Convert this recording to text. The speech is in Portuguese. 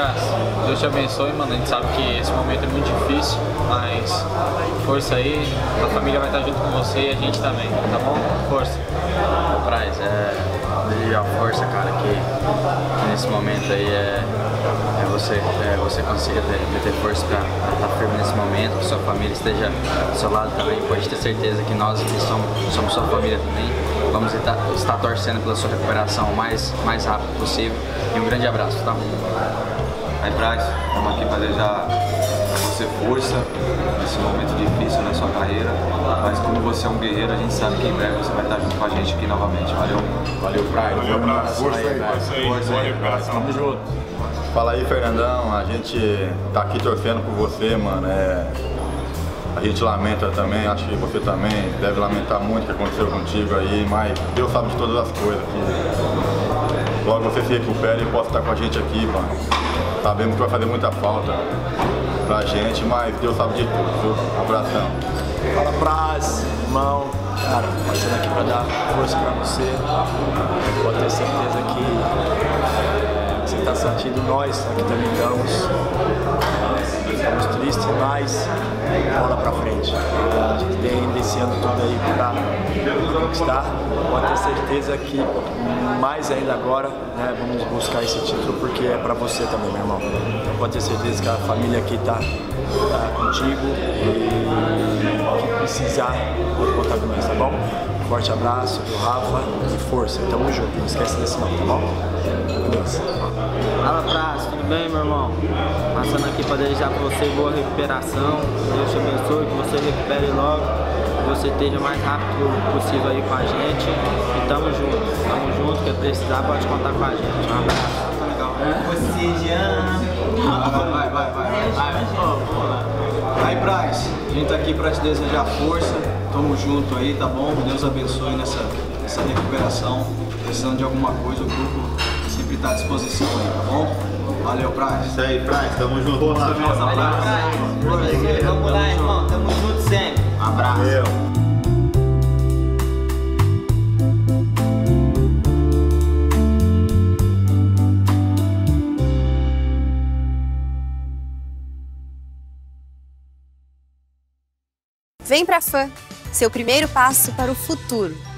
Prass, Deus te abençoe, mano. A gente sabe que esse momento é muito difícil, mas força aí, a família vai estar junto com você e a gente também, tá bom? Força. Prass, desejar força, cara, que nesse momento aí você consiga ter força pra estar firme nesse momento, que sua família esteja do seu lado também. Pode ter certeza que nós aqui somos sua família também. Vamos estar torcendo pela sua recuperação o mais rápido possível. E um grande abraço, tá? Aí, Prass, estamos aqui para desejar você força nesse momento difícil na sua carreira. Mas como você é um guerreiro, a gente sabe que em breve você vai estar junto com a gente aqui novamente. Valeu, Prass. Valeu, Prass. Força aí, Prass. Tamo junto. Fala aí, Fernandão. A gente tá aqui torcendo por você, mano. A gente lamenta também, acho que você também deve lamentar muito o que aconteceu contigo aí, mas Deus sabe de todas as coisas. Que logo você se recupere e possa estar com a gente aqui, mano. Sabemos que vai fazer muita falta pra gente, mas Deus sabe de tudo. Um abração. Fala, Prass, irmão. Cara, passando aqui pra dar força pra você. Pode ter certeza que você tá sentindo, nós aqui também estamos tristes, mas bola pra frente. A gente tem desse ano todo aí pra conquistar. Pode ter certeza que mais ainda agora, né, vamos buscar esse título porque é pra você também, meu irmão. Então, pode ter certeza que a família aqui tá contigo e que precisar pode contar com nós, tá bom? Forte abraço do Rafa e força, tamo junto, não esquece desse nome, tá bom? Beleza. Fala, Prass, tudo bem, meu irmão? Passando aqui pra desejar pra você boa recuperação, Deus te abençoe, que você recupere logo, que você esteja o mais rápido possível aí com a gente e tamo junto, quer precisar pode contar com a gente, um abraço. Tá legal. Vai. Aí, Prass, a gente tá aqui pra te desejar força. Tamo junto aí, tá bom? Deus abençoe nessa recuperação. Precisando de alguma coisa, o grupo sempre tá à disposição aí, tá bom? Valeu, Prass. Isso aí, Prass. Tamo junto. Vamos lá, irmão. Tamo junto sempre. Um abraço. Valeu. Vem pra Fã, seu primeiro passo para o futuro.